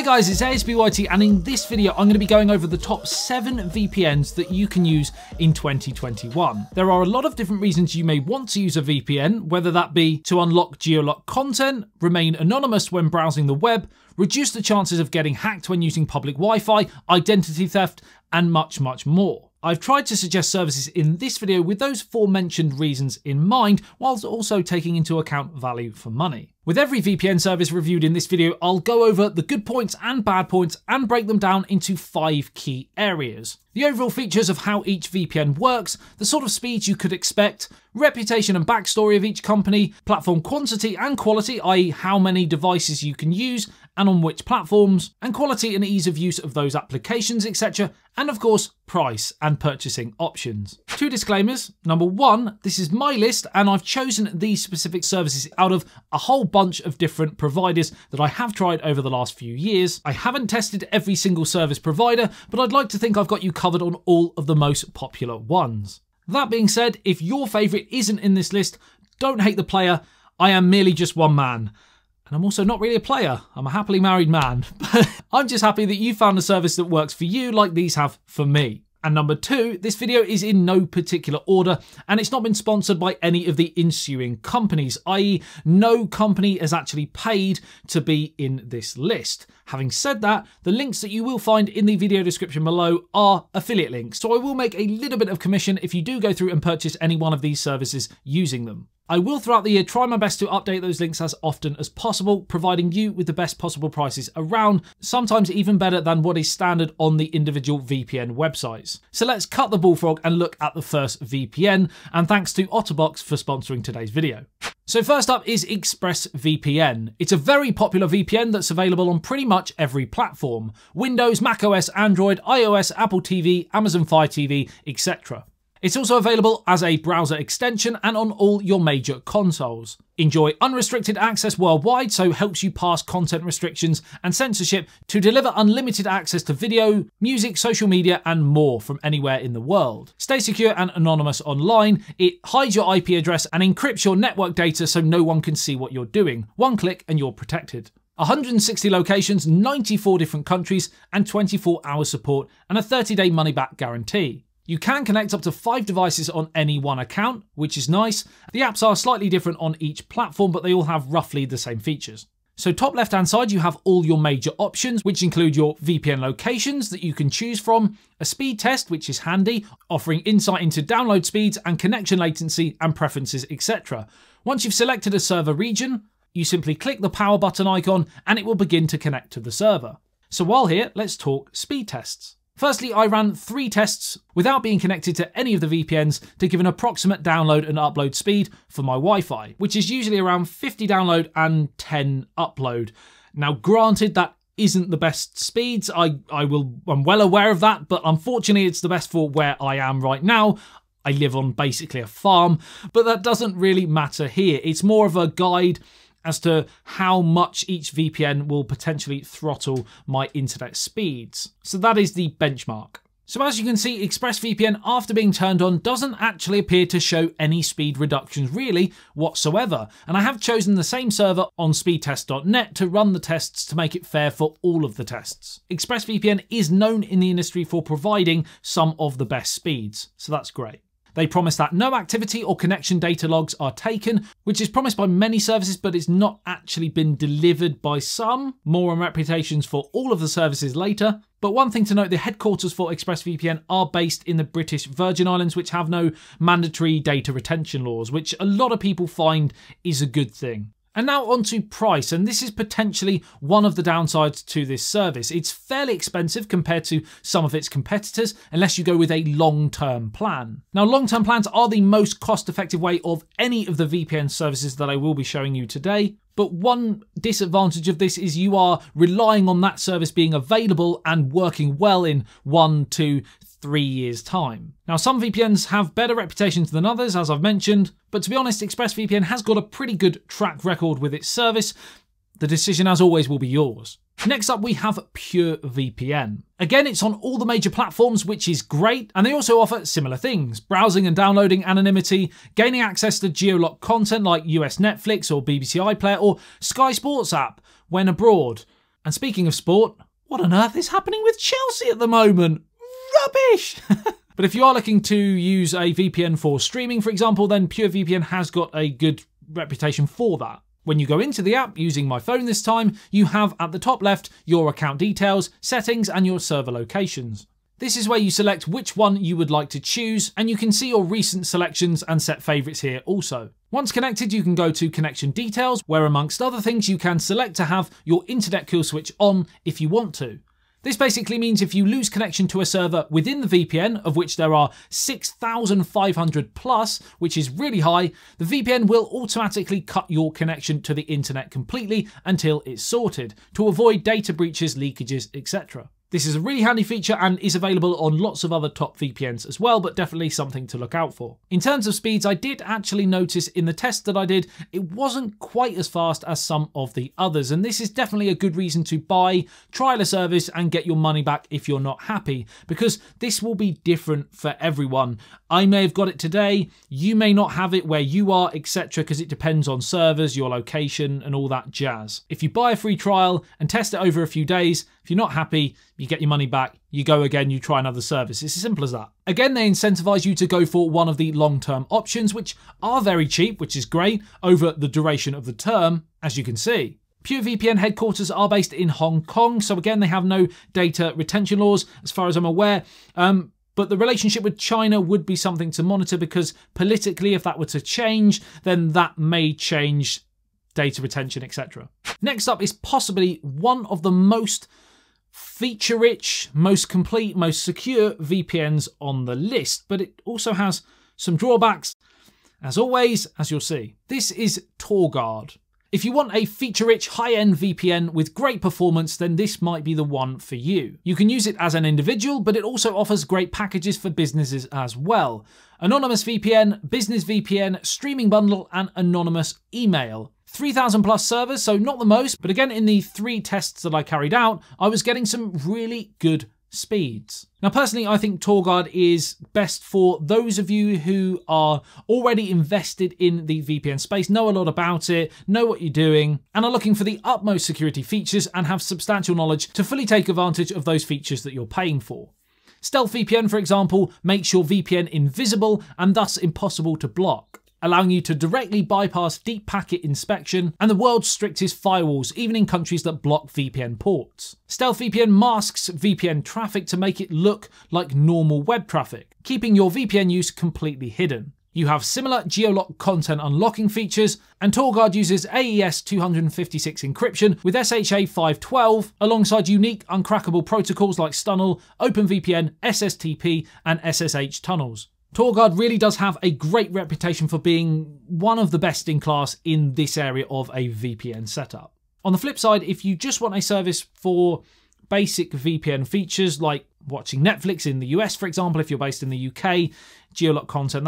Hi guys, it's ASBYT, and in this video I'm going to be going over the top 7 VPNs that you can use in 2021. There are a lot of different reasons you may want to use a VPN, whether that be to unlock geolocked content, remain anonymous when browsing the web, reduce the chances of getting hacked when using public Wi-Fi, identity theft, and much, much more. I've tried to suggest services in this video with those aforementioned reasons in mind, whilst also taking into account value for money. With every VPN service reviewed in this video, I'll go over the good points and bad points and break them down into 5 key areas. The overall features of how each VPN works, the sort of speeds you could expect, reputation and backstory of each company, platform quantity and quality, i.e. how many devices you can use and on which platforms, and quality and ease of use of those applications, etc. And of course, price and purchasing options. 2 disclaimers. Number 1, this is my list and I've chosen these specific services out of a whole bunch of different providers that I have tried over the last few years. I haven't tested every single service provider, but I'd like to think I've got you covered on all of the most popular ones. That being said, if your favourite isn't in this list, don't hate the player. I am merely just one man. And I'm also not really a player, I'm a happily married man. I'm just happy that you found a service that works for you like these have for me. And number 2, this video is in no particular order and it's not been sponsored by any of the ensuing companies, i.e. no company has actually paid to be in this list. Having said that, the links that you will find in the video description below are affiliate links, so I will make a little bit of commission if you do go through and purchase any one of these services using them. I will throughout the year try my best to update those links as often as possible, providing you with the best possible prices around, sometimes even better than what is standard on the individual VPN websites. So let's cut the bullfrog and look at the first VPN, and thanks to OtterBox for sponsoring today's video. So first up is ExpressVPN. It's a very popular VPN that's available on pretty much every platform: Windows, Mac OS, Android, iOS, Apple TV, Amazon Fire TV, etc. It's also available as a browser extension and on all your major consoles. Enjoy unrestricted access worldwide, so helps you pass content restrictions and censorship to deliver unlimited access to video, music, social media, and more from anywhere in the world. Stay secure and anonymous online. It hides your IP address and encrypts your network data so no one can see what you're doing. One click and you're protected. 160 locations, 94 different countries, and 24-hour support, and a 30-day money-back guarantee. You can connect up to 5 devices on any one account, which is nice. The apps are slightly different on each platform, but they all have roughly the same features. So top left-hand side, you have all your major options, which include your VPN locations that you can choose from, a speed test, which is handy, offering insight into download speeds and connection latency and preferences, etc. Once you've selected a server region, you simply click the power button icon and it will begin to connect to the server. So while here, let's talk speed tests. Firstly, I ran 3 tests without being connected to any of the VPNs to give an approximate download and upload speed for my Wi-Fi, which is usually around 50 download and 10 upload. Now, granted, that isn't the best speeds. I'm well aware of that, but unfortunately, it's the best for where I am right now. I live on basically a farm, but that doesn't really matter here. It's more of a guide as to how much each VPN will potentially throttle my internet speeds. So that is the benchmark. So as you can see, ExpressVPN, after being turned on, doesn't actually appear to show any speed reductions really whatsoever. And I have chosen the same server on speedtest.net to run the tests to make it fair for all of the tests. ExpressVPN is known in the industry for providing some of the best speeds, so that's great. They promise that no activity or connection data logs are taken, which is promised by many services, but it's not actually been delivered by some. More on reputations for all of the services later. But one thing to note, the headquarters for ExpressVPN are based in the British Virgin Islands, which have no mandatory data retention laws, which a lot of people find is a good thing. And now onto price, and this is potentially one of the downsides to this service. It's fairly expensive compared to some of its competitors, unless you go with a long-term plan. Now, long-term plans are the most cost-effective way of any of the VPN services that I will be showing you today. But one disadvantage of this is you are relying on that service being available and working well in 1 to 3 years' time. Now, some VPNs have better reputations than others, as I've mentioned, but to be honest, ExpressVPN has got a pretty good track record with its service. The decision, as always, will be yours. Next up, we have PureVPN. Again, it's on all the major platforms, which is great, and they also offer similar things: browsing and downloading anonymity, gaining access to geolocked content like US Netflix or BBC iPlayer or Sky Sports app when abroad, And speaking of sport, what on earth is happening with Chelsea at the moment? Rubbish! But if you are looking to use a VPN for streaming, for example, then PureVPN has got a good reputation for that. When you go into the app, using my phone this time, you have at the top left your account details, settings, and your server locations. This is where you select which one you would like to choose, and you can see your recent selections and set favorites here also. Once connected, you can go to connection details, where amongst other things, you can select to have your internet kill switch on if you want to. This basically means if you lose connection to a server within the VPN, of which there are 6,500 plus, which is really high, the VPN will automatically cut your connection to the internet completely until it's sorted, to avoid data breaches, leakages, etc. This is a really handy feature and is available on lots of other top VPNs as well, but definitely something to look out for. In terms of speeds, I did actually notice in the test that I did, it wasn't quite as fast as some of the others. And this is definitely a good reason to buy, trial a service and get your money back if you're not happy, because this will be different for everyone. I may have got it today, you may not have it where you are, etc., because it depends on servers, your location and all that jazz. If you buy a free trial and test it over a few days, if you're not happy, you get your money back, you go again, you try another service. It's as simple as that. Again, they incentivize you to go for one of the long-term options, which are very cheap, which is great, over the duration of the term, as you can see. PureVPN headquarters are based in Hong Kong, so again, they have no data retention laws, as far as I'm aware. But the relationship with China would be something to monitor because politically, if that were to change, then that may change data retention, etc. Next up is possibly one of the most feature-rich, most complete, most secure VPNs on the list, but it also has some drawbacks, as always, as you'll see. This is TorGuard. If you want a feature-rich, high-end VPN with great performance, then this might be the one for you. You can use it as an individual, but it also offers great packages for businesses as well. Anonymous VPN, Business VPN, Streaming Bundle, and Anonymous Email. 3,000 plus servers, so not the most, but again, in the 3 tests that I carried out, I was getting some really good speeds. Now, personally, I think TorGuard is best for those of you who are already invested in the VPN space, know a lot about it, know what you're doing, and are looking for the utmost security features and have substantial knowledge to fully take advantage of those features that you're paying for. Stealth VPN, for example, makes your VPN invisible and thus impossible to block, allowing you to directly bypass deep packet inspection and the world's strictest firewalls, even in countries that block VPN ports. Stealth VPN masks VPN traffic to make it look like normal web traffic, keeping your VPN use completely hidden. You have similar geolock content unlocking features, and TorGuard uses AES-256 encryption with SHA-512 alongside unique uncrackable protocols like Stunnel, OpenVPN, SSTP, and SSH tunnels. TorGuard really does have a great reputation for being one of the best in class in this area of a VPN setup. On the flip side, if you just want a service for basic VPN features like watching Netflix in the US, for example, if you're based in the UK, geolock content,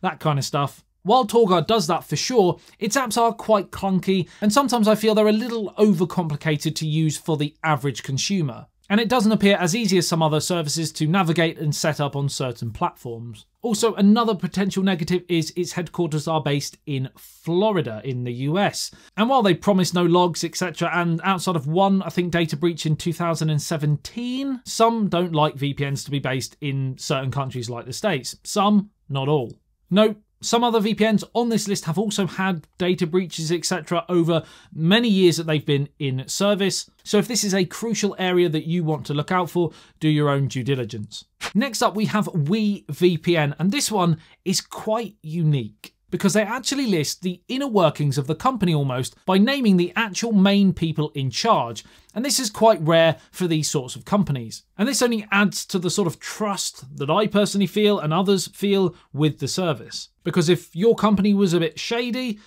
that kind of stuff. While TorGuard does that for sure, its apps are quite clunky, and sometimes I feel they're a little overcomplicated to use for the average consumer. And it doesn't appear as easy as some other services to navigate and set up on certain platforms. Also, another potential negative is its headquarters are based in Florida in the US. And while they promise no logs, etc., and outside of one, I think, data breach in 2017, some don't like VPNs to be based in certain countries like the States. Some, not all. Nope. Some other VPNs on this list have also had data breaches, etc., over many years that they've been in service. So if this is a crucial area that you want to look out for, do your own due diligence. Next up, we have WeVPN, and this one is quite unique because they actually list the inner workings of the company almost by naming the actual main people in charge. And this is quite rare for these sorts of companies. And this only adds to the sort of trust that I personally feel and others feel with the service. Because if your company was a bit shady,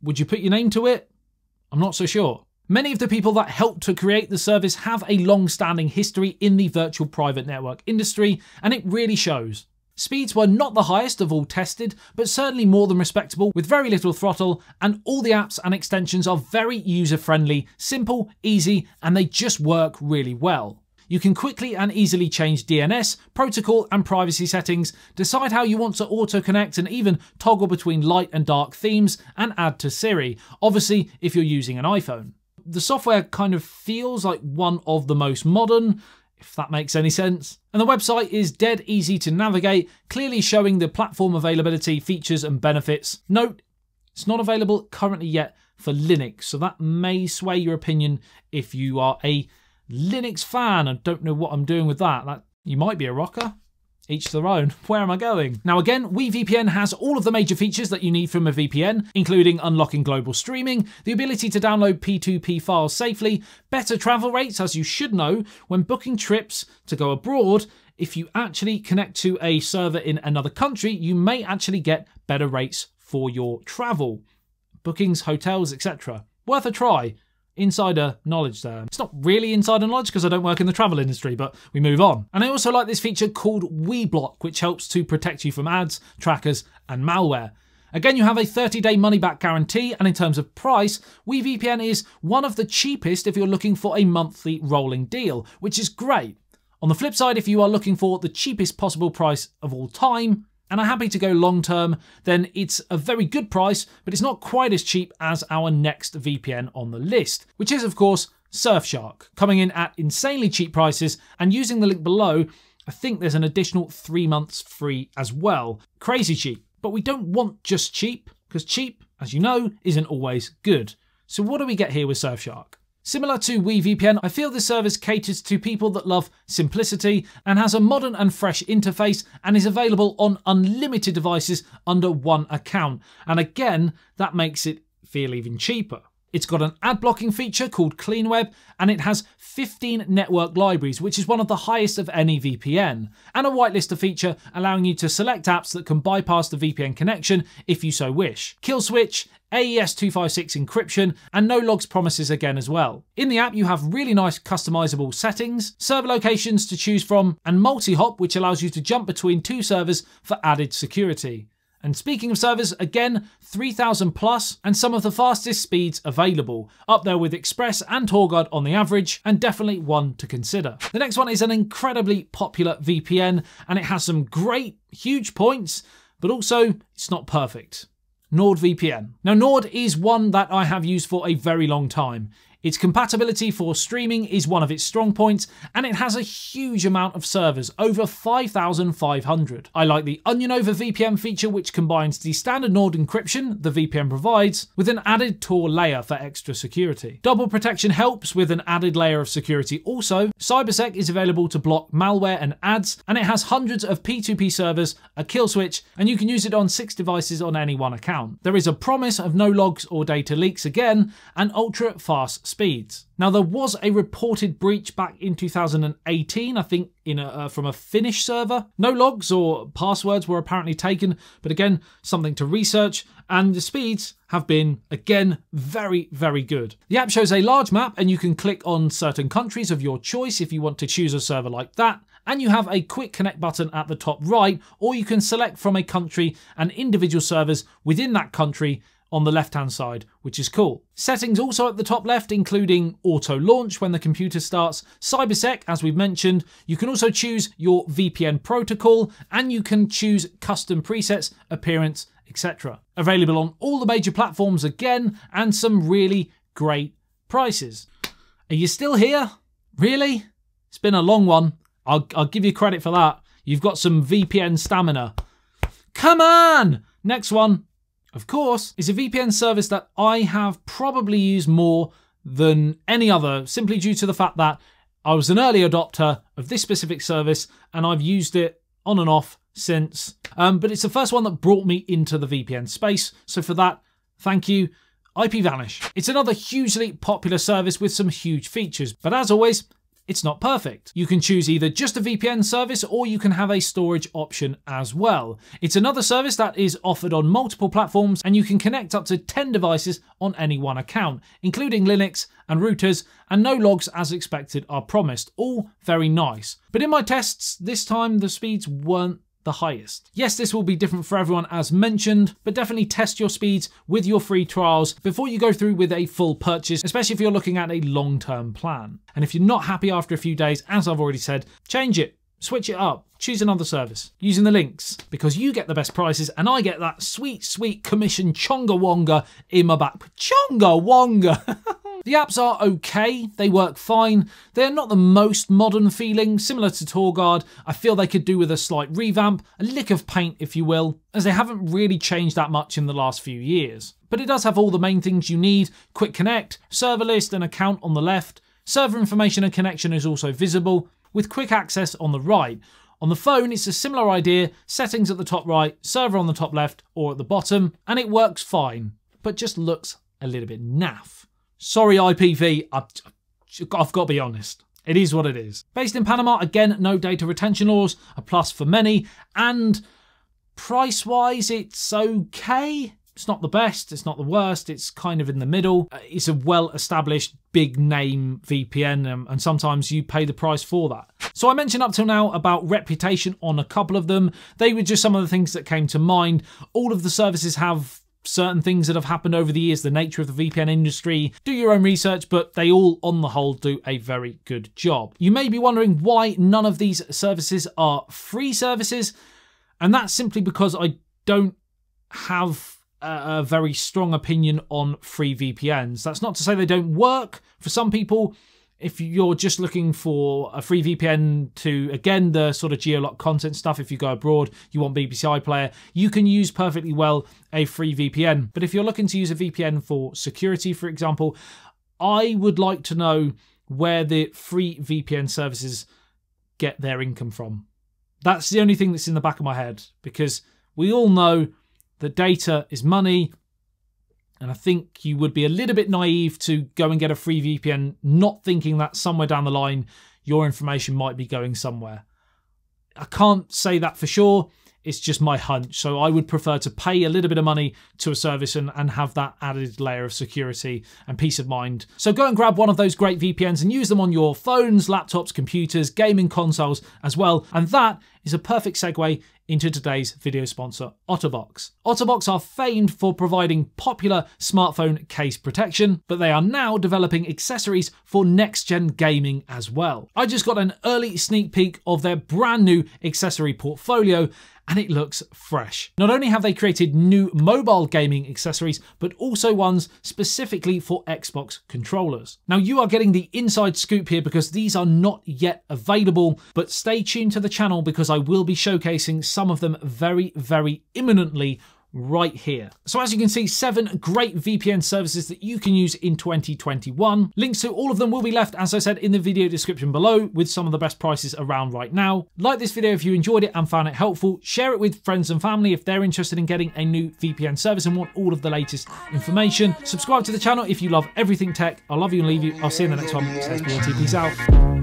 would you put your name to it? I'm not so sure. Many of the people that helped to create the service have a long-standing history in the virtual private network industry, and it really shows. Speeds were not the highest of all tested, but certainly more than respectable with very little throttle, and all the apps and extensions are very user-friendly, simple, easy, and they just work really well. You can quickly and easily change DNS, protocol and privacy settings, decide how you want to auto-connect and even toggle between light and dark themes and add to Siri, obviously if you're using an iPhone. The software kind of feels like one of the most modern, if that makes any sense. And the website is dead easy to navigate, clearly showing the platform availability, features and benefits. Note, it's not available currently yet for Linux, so that may sway your opinion if you are a Linux fan. I don't know what I'm doing with that. You might be a rocker. Each their own. Where am I going? Now again, WeVPN has all of the major features that you need from a VPN, including unlocking global streaming, the ability to download P2P files safely, better travel rates, as you should know, when booking trips to go abroad. If you actually connect to a server in another country, you may actually get better rates for your travel, bookings, hotels, etc. Worth a try. Insider knowledge there. It's not really insider knowledge because I don't work in the travel industry, but we move on. And I also like this feature called WeBlock, which helps to protect you from ads, trackers, and malware. Again, you have a 30-day money-back guarantee, and in terms of price, WeVPN is one of the cheapest if you're looking for a monthly rolling deal, which is great. On the flip side, if you are looking for the cheapest possible price of all time, and are happy to go long-term, then it's a very good price, but it's not quite as cheap as our next VPN on the list, which is, of course, Surfshark, coming in at insanely cheap prices, and using the link below, I think there's an additional 3 months free as well. Crazy cheap. But we don't want just cheap, because cheap, as you know, isn't always good. So what do we get here with Surfshark? Similar to WeVPN, I feel this service caters to people that love simplicity and has a modern and fresh interface and is available on unlimited devices under one account. And again, that makes it feel even cheaper. It's got an ad blocking feature called CleanWeb, and it has 15 network libraries, which is one of the highest of any VPN, and a whitelister feature allowing you to select apps that can bypass the VPN connection if you so wish. Kill switch, AES-256 encryption, and no logs promises again as well. In the app, you have really nice customizable settings, server locations to choose from, and multi-hop, which allows you to jump between two servers for added security. And speaking of servers, again, 3000 plus and some of the fastest speeds available, up there with Express and TorGuard on the average, and definitely one to consider. The next one is an incredibly popular VPN, and it has some great, huge points, but also it's not perfect. NordVPN. Now, Nord is one that I have used for a very long time. Its compatibility for streaming is one of its strong points, and it has a huge amount of servers, over 5,500. I like the Onion over VPN feature, which combines the standard Nord encryption the VPN provides with an added Tor layer for extra security. Double protection helps with an added layer of security also. CyberSec is available to block malware and ads, and it has hundreds of P2P servers, a kill switch, and you can use it on 6 devices on any one account. There is a promise of no logs or data leaks again, and ultra fast speeds. Now, there was a reported breach back in 2018, I think from a Finnish server. No logs or passwords were apparently taken, but again, something to research, and the speeds have been, again, very, very good. The app shows a large map, and you can click on certain countries of your choice if you want to choose a server like that, and you have a quick connect button at the top right, or you can select from a country and individual servers within that country on the left-hand side, which is cool. Settings also at the top left, including auto launch when the computer starts, CyberSec, as we've mentioned. You can also choose your VPN protocol, and you can choose custom presets, appearance, etc. Available on all the major platforms again, and some really great prices. Are you still here? Really? It's been a long one. I'll give you credit for that. You've got some VPN stamina. Come on! Next one, of course, is a VPN service that I have probably used more than any other, simply due to the fact that I was an early adopter of this specific service, and I've used it on and off since. But it's the first one that brought me into the VPN space. So for that, thank you, IPVanish. It's another hugely popular service with some huge features, but as always, it's not perfect. You can choose either just a VPN service, or you can have a storage option as well. It's another service that is offered on multiple platforms, and you can connect up to 10 devices on any one account, including Linux and routers, and no logs as expected are promised. All very nice. But in my tests this time, the speeds weren't the highest. Yes, this will be different for everyone as mentioned, but definitely test your speeds with your free trials before you go through with a full purchase, especially if you're looking at a long-term plan. And if you're not happy after a few days, as I've already said, change it, switch it up, choose another service using the links, because you get the best prices and I get that sweet, sweet commission chonga wonga in my back. Chonga wonga! The apps are okay, they work fine, they are not the most modern feeling, similar to TorGuard. I feel they could do with a slight revamp, a lick of paint if you will, as they haven't really changed that much in the last few years. But it does have all the main things you need: quick connect, server list and account on the left, server information and connection is also visible, with quick access on the right. On the phone, it's a similar idea, settings at the top right, server on the top left or at the bottom, and it works fine, but just looks a little bit naff. Sorry IPV, I've got to be honest. It is what it is. Based in Panama, again, no data retention laws, a plus for many, and price-wise, it's okay. It's not the best, it's not the worst, it's kind of in the middle. It's a well-established, big-name VPN, and sometimes you pay the price for that. So I mentioned up till now about reputation on a couple of them. They were just some of the things that came to mind. All of the services have certain things that have happened over the years, the nature of the VPN industry. Do your own research, but they all, on the whole, do a very good job. You may be wondering why none of these services are free services, and that's simply because I don't have a very strong opinion on free VPNs. That's not to say they don't work for some people. If you're just looking for a free VPN to, again, the sort of geolock content stuff, if you go abroad, you want BBC iPlayer, you can use perfectly well a free VPN. But if you're looking to use a VPN for security, for example, I would like to know where the free VPN services get their income from. That's the only thing that's in the back of my head, because we all know that data is money. And I think you would be a little bit naive to go and get a free VPN not thinking that somewhere down the line your information might be going somewhere. I can't say that for sure, it's just my hunch. So I would prefer to pay a little bit of money to a service and have that added layer of security and peace of mind. So go and grab one of those great VPNs and use them on your phones, laptops, computers, gaming consoles as well. And that is a perfect segue into today's video sponsor, OtterBox. OtterBox are famed for providing popular smartphone case protection, but they are now developing accessories for next-gen gaming as well. I just got an early sneak peek of their brand new accessory portfolio, and it looks fresh. Not only have they created new mobile gaming accessories, but also ones specifically for Xbox controllers. Now you are getting the inside scoop here because these are not yet available, but stay tuned to the channel because I will be showcasing some of them very, very imminently right here. So as you can see, 7 great VPN services that you can use in 2021. Links to all of them will be left, as I said, in the video description below with some of the best prices around right now. Like this video if you enjoyed it and found it helpful. Share it with friends and family if they're interested in getting a new VPN service and want all of the latest information. Subscribe to the channel if you love everything tech. I love you and leave you. I'll see you in the next one. Peace out.